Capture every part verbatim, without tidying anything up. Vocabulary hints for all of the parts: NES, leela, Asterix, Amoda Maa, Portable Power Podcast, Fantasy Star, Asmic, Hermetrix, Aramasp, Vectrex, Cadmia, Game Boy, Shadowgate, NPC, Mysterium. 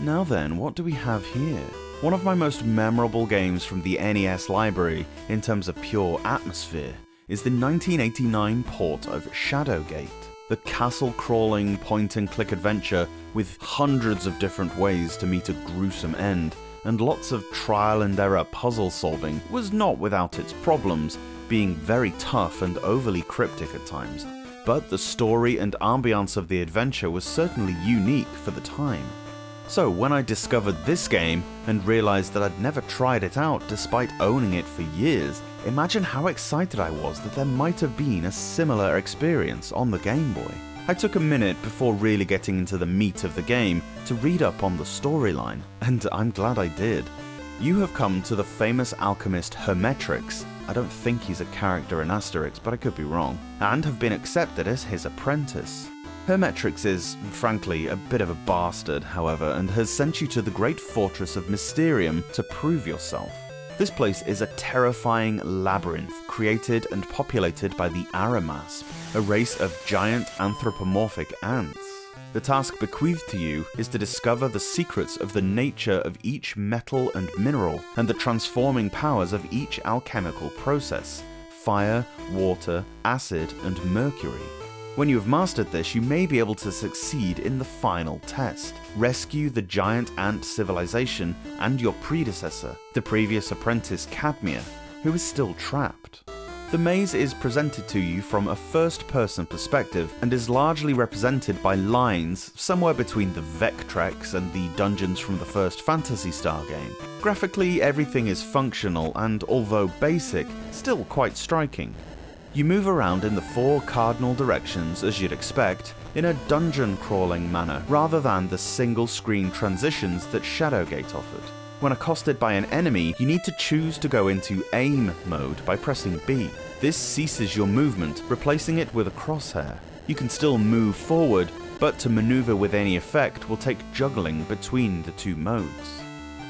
Now then, what do we have here? One of my most memorable games from the N E S library, in terms of pure atmosphere, is the nineteen eighty-nine port of Shadowgate, the castle-crawling point-and-click adventure with hundreds of different ways to meet a gruesome end, and lots of trial-and-error puzzle-solving was not without its problems, being very tough and overly cryptic at times, but the story and ambiance of the adventure was certainly unique for the time. So when I discovered this game, and realized that I'd never tried it out despite owning it for years, imagine how excited I was that there might have been a similar experience on the Game Boy. I took a minute before really getting into the meat of the game to read up on the storyline, and I'm glad I did. You have come to the famous alchemist Hermetrix, I don't think he's a character in Asterix, but I could be wrong, and have been accepted as his apprentice. Hermetrix is, frankly, a bit of a bastard, however, and has sent you to the great fortress of Mysterium to prove yourself. This place is a terrifying labyrinth created and populated by the Aramasp, a race of giant anthropomorphic ants. The task bequeathed to you is to discover the secrets of the nature of each metal and mineral, and the transforming powers of each alchemical process – fire, water, acid, and mercury. When you have mastered this, you may be able to succeed in the final test, rescue the giant ant civilization and your predecessor, the previous apprentice Cadmia, who is still trapped. The maze is presented to you from a first-person perspective and is largely represented by lines somewhere between the Vectrex and the dungeons from the first Fantasy Star game. Graphically, everything is functional and, although basic, still quite striking. You move around in the four cardinal directions, as you'd expect, in a dungeon-crawling manner, rather than the single-screen transitions that Shadowgate offered. When accosted by an enemy, you need to choose to go into aim mode by pressing B. This ceases your movement, replacing it with a crosshair. You can still move forward, but to maneuver with any effect will take juggling between the two modes.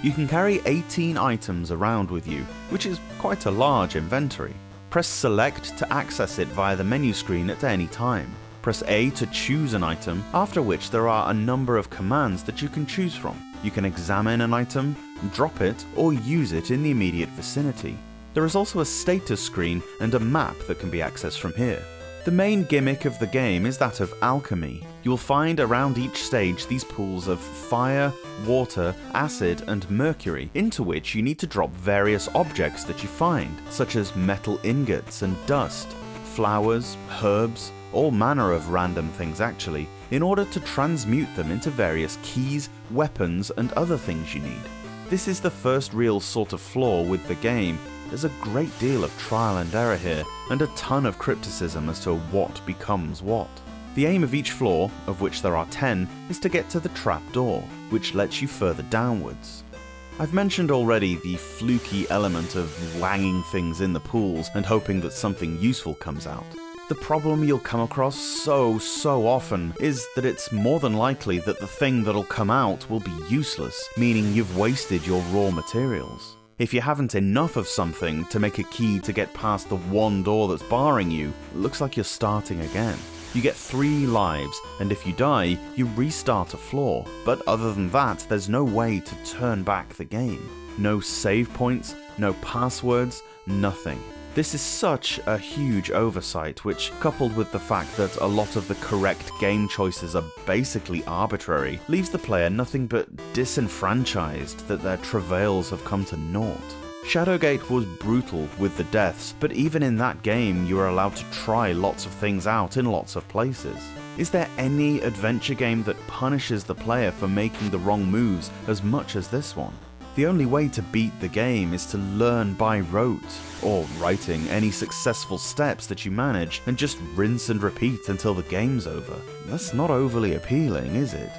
You can carry eighteen items around with you, which is quite a large inventory. Press Select to access it via the menu screen at any time. Press A to choose an item, after which there are a number of commands that you can choose from. You can examine an item, drop it, or use it in the immediate vicinity. There is also a status screen and a map that can be accessed from here. The main gimmick of the game is that of alchemy. You will find around each stage these pools of fire, water, acid, and mercury, into which you need to drop various objects that you find, such as metal ingots and dust, flowers, herbs, all manner of random things actually, in order to transmute them into various keys, weapons, and other things you need. This is the first real sort of flaw with the game. There's a great deal of trial and error here, and a ton of crypticism as to what becomes what. The aim of each floor, of which there are ten, is to get to the trapdoor, which lets you further downwards. I've mentioned already the fluky element of wanging things in the pools and hoping that something useful comes out. The problem you'll come across so, so often is that it's more than likely that the thing that'll come out will be useless, meaning you've wasted your raw materials. If you haven't enough of something to make a key to get past the one door that's barring you, it looks like you're starting again. You get three lives, and if you die, you restart a floor, but other than that, there's no way to turn back the game. No save points, no passwords, nothing. This is such a huge oversight, which, coupled with the fact that a lot of the correct game choices are basically arbitrary, leaves the player nothing but disenfranchised that their travails have come to naught. Shadowgate was brutal with the deaths, but even in that game you are allowed to try lots of things out in lots of places. Is there any adventure game that punishes the player for making the wrong moves as much as this one? The only way to beat the game is to learn by rote, or writing any successful steps that you manage and just rinse and repeat until the game's over. That's not overly appealing, is it?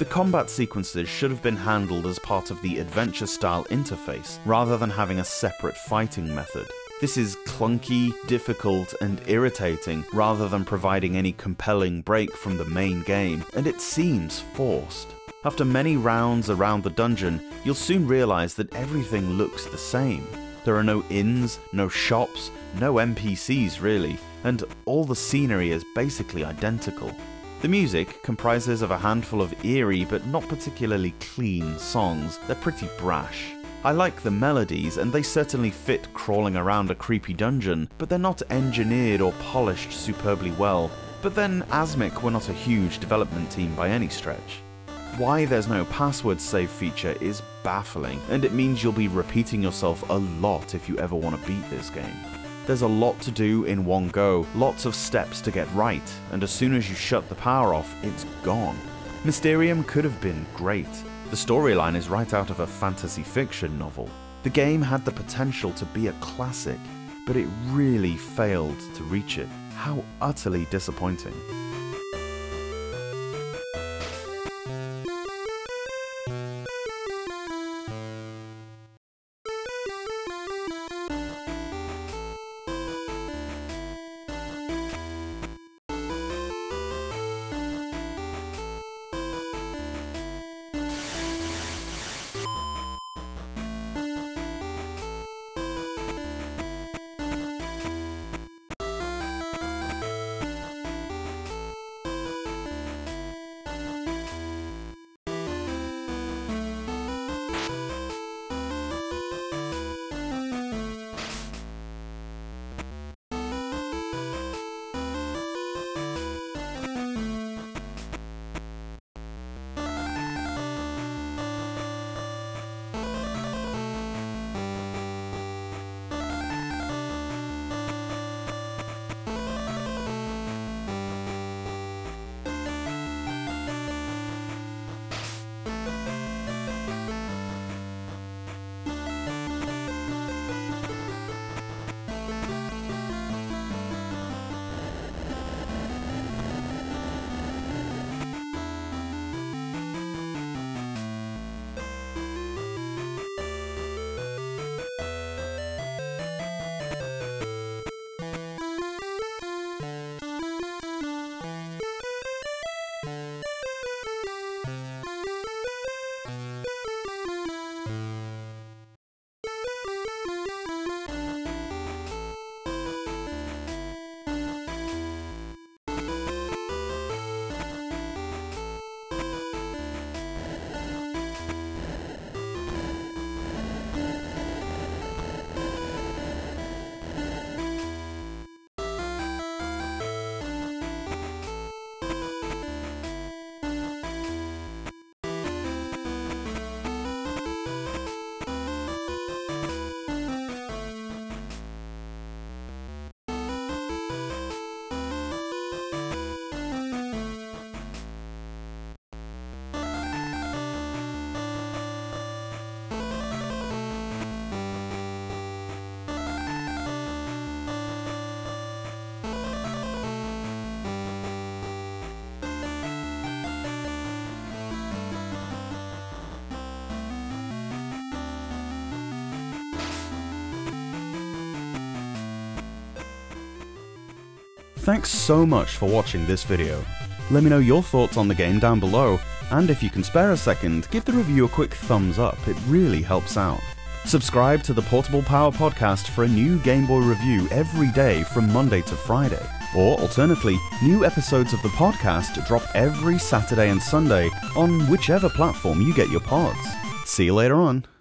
The combat sequences should have been handled as part of the adventure-style interface, rather than having a separate fighting method. This is clunky, difficult, and irritating, rather than providing any compelling break from the main game, and it seems forced. After many rounds around the dungeon, you'll soon realize that everything looks the same. There are no inns, no shops, no N P Cs really, and all the scenery is basically identical. The music comprises of a handful of eerie but not particularly clean songs. They're pretty brash. I like the melodies, and they certainly fit crawling around a creepy dungeon, but they're not engineered or polished superbly well. But then Asmic were not a huge development team by any stretch. Why there's no password save feature is baffling, and it means you'll be repeating yourself a lot if you ever want to beat this game. There's a lot to do in one go, lots of steps to get right, and as soon as you shut the power off, it's gone. Mysterium could have been great. The storyline is right out of a fantasy fiction novel. The game had the potential to be a classic, but it really failed to reach it. How utterly disappointing. Thanks so much for watching this video. Let me know your thoughts on the game down below, and if you can spare a second, give the review a quick thumbs up, it really helps out. Subscribe to the Portable Power Podcast for a new Game Boy review every day from Monday to Friday, or alternatively, new episodes of the podcast drop every Saturday and Sunday on whichever platform you get your pods. See you later on.